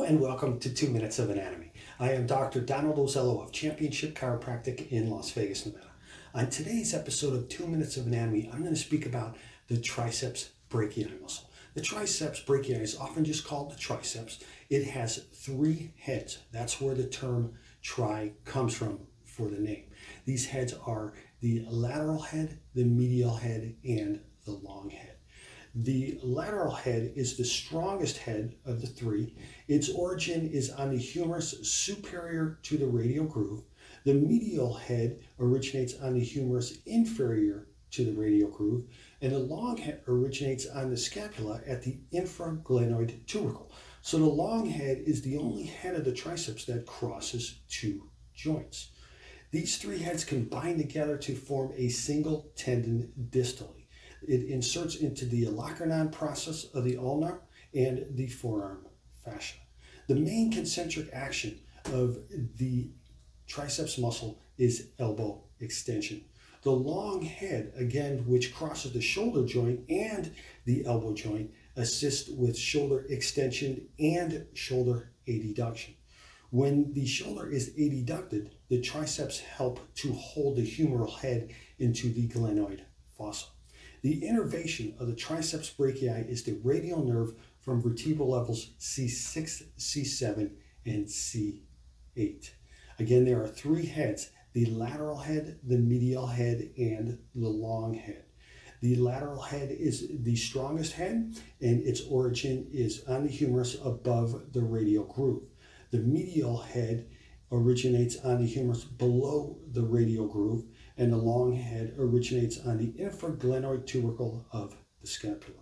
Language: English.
Hello and welcome to 2 Minutes of Anatomy. I am Dr. Donald Ozello of Championship Chiropractic in Las Vegas, Nevada. On today's episode of 2 Minutes of Anatomy, I'm going to speak about the triceps brachii muscle. The triceps brachii is often just called the triceps. It has three heads. That's where the term tri comes from for the name. These heads are the lateral head, the medial head, and the long head. The lateral head is the strongest head of the three. Its origin is on the humerus superior to the radial groove. The medial head originates on the humerus inferior to the radial groove. And the long head originates on the scapula at the infraglenoid tubercle. So the long head is the only head of the triceps that crosses two joints. These three heads combine together to form a single tendon distally. It inserts into the olecranon process of the ulna and the forearm fascia. The main concentric action of the triceps muscle is elbow extension. The long head, again, which crosses the shoulder joint and the elbow joint, assists with shoulder extension and shoulder adduction. When the shoulder is adducted, the triceps help to hold the humeral head into the glenoid fossa. The innervation of the triceps brachii is the radial nerve from vertebral levels C6, C7, and C8. Again, there are three heads: the lateral head, the medial head, and the long head. The lateral head is the strongest head, and its origin is on the humerus above the radial groove. The medial head originates on the humerus below the radial groove, and the long head originates on the infraglenoid tubercle of the scapula.